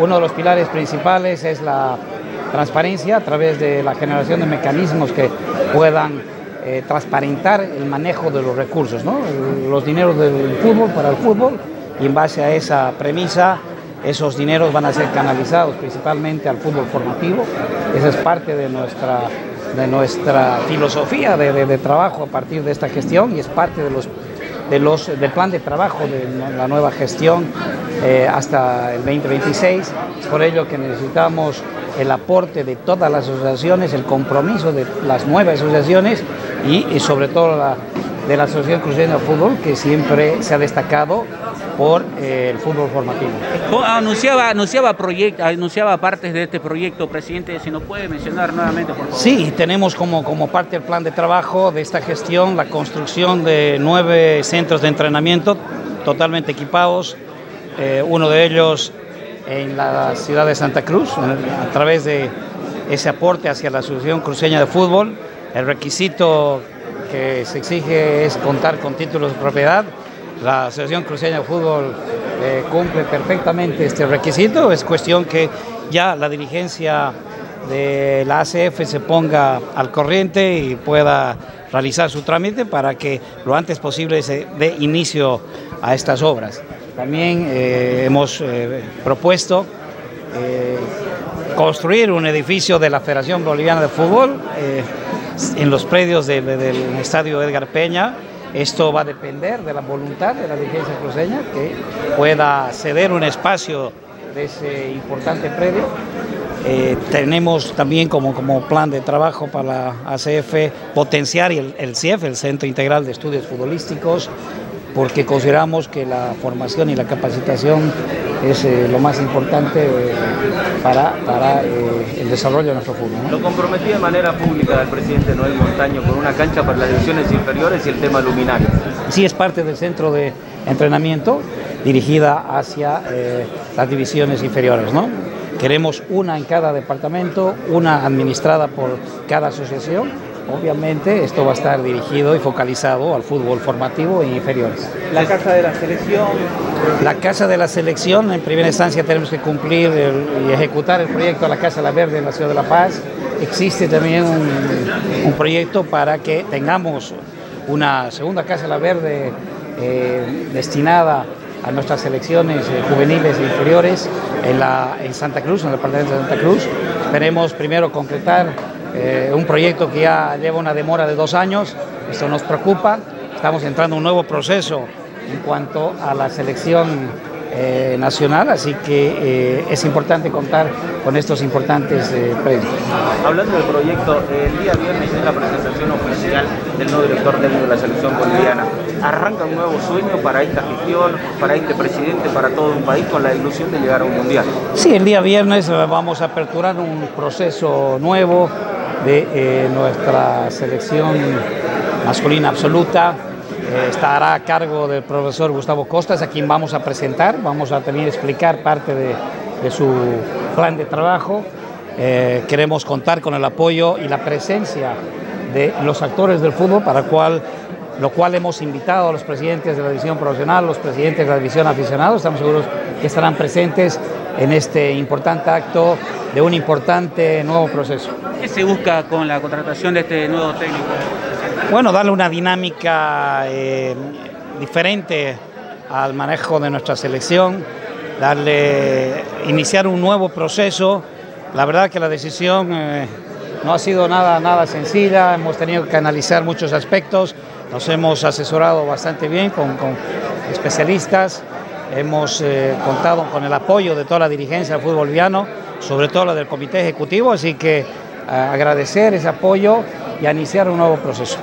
Uno de los pilares principales es la transparencia a través de la generación de mecanismos que puedan transparentar el manejo de los recursos, ¿no? Los dineros del fútbol para el fútbol, y en base a esa premisa esos dineros van a ser canalizados principalmente al fútbol formativo. Esa es parte de nuestra filosofía de trabajo a partir de esta gestión, y es parte del plan de trabajo de la nueva gestión hasta el 2026. Es por ello que necesitamos el aporte de todas las asociaciones, el compromiso de las nuevas asociaciones y sobre todo de la Asociación Cruceña de Fútbol, que siempre se ha destacado por el fútbol formativo. Anunciaba partes de este proyecto, presidente, si nos puede mencionar nuevamente, por favor. Sí, tenemos como parte del plan de trabajo de esta gestión la construcción de 9 centros de entrenamiento totalmente equipados, uno de ellos en la ciudad de Santa Cruz, a través de ese aporte hacia la Asociación Cruceña de Fútbol. El requisito que se exige es contar con títulos de propiedad. La Asociación Cruceña de Fútbol cumple perfectamente este requisito. Es cuestión que ya la dirigencia de la ACF se ponga al corriente y pueda realizar su trámite para que lo antes posible se dé inicio a estas obras. También hemos propuesto construir un edificio de la Federación Boliviana de Fútbol en los predios del Estadio Edgar Peña. Esto va a depender de la voluntad de la dirigencia cruceña, que pueda ceder un espacio de ese importante predio. Tenemos también como plan de trabajo para la ACF potenciar el CIEF, el Centro Integral de Estudios Futbolísticos, porque consideramos que la formación y la capacitación es lo más importante para el desarrollo de nuestro fútbol, ¿no? Lo comprometió de manera pública el presidente Noel Montaño con una cancha para las divisiones inferiores y el tema luminario. Sí, es parte del centro de entrenamiento dirigida hacia las divisiones inferiores, ¿no? Queremos una en cada departamento, una administrada por cada asociación. Obviamente esto va a estar dirigido y focalizado al fútbol formativo e inferiores. ¿La Casa de la Selección? La Casa de la Selección, en primera instancia tenemos que cumplir y ejecutar el proyecto de la Casa de la Verde en la ciudad de La Paz. Existe también un proyecto para que tengamos una segunda Casa de la Verde destinada a nuestras selecciones juveniles e inferiores en Santa Cruz, en el departamento de Santa Cruz. Esperemos primero concretar un proyecto que ya lleva una demora de 2 años, esto nos preocupa. Estamos entrando en un nuevo proceso en cuanto a la selección nacional, así que es importante contar con estos importantes premios. Hablando del proyecto, el día viernes es la presentación oficial del nuevo director técnico de la selección boliviana. Arranca un nuevo sueño para esta gestión, para este presidente, para todo un país, con la ilusión de llegar a un mundial. Sí, el día viernes vamos a aperturar un proceso nuevo de nuestra selección masculina absoluta. Estará a cargo del profesor Gustavo Costas, a quien vamos a presentar. Vamos a también explicar parte de su plan de trabajo. Queremos contar con el apoyo y la presencia de los actores del fútbol, para lo cual hemos invitado a los presidentes de la división profesional, los presidentes de la división aficionados. Estamos seguros que estarán presentes en este importante acto de un importante nuevo proceso. ¿Qué se busca con la contratación de este nuevo técnico? Bueno, darle una dinámica diferente al manejo de nuestra selección, iniciar un nuevo proceso. La verdad que la decisión no ha sido nada sencilla. Hemos tenido que analizar muchos aspectos, nos hemos asesorado bastante bien con especialistas, hemos contado con el apoyo de toda la dirigencia del fútbol boliviano, sobre todo la del comité ejecutivo, así que agradecer ese apoyo y a iniciar un nuevo proceso.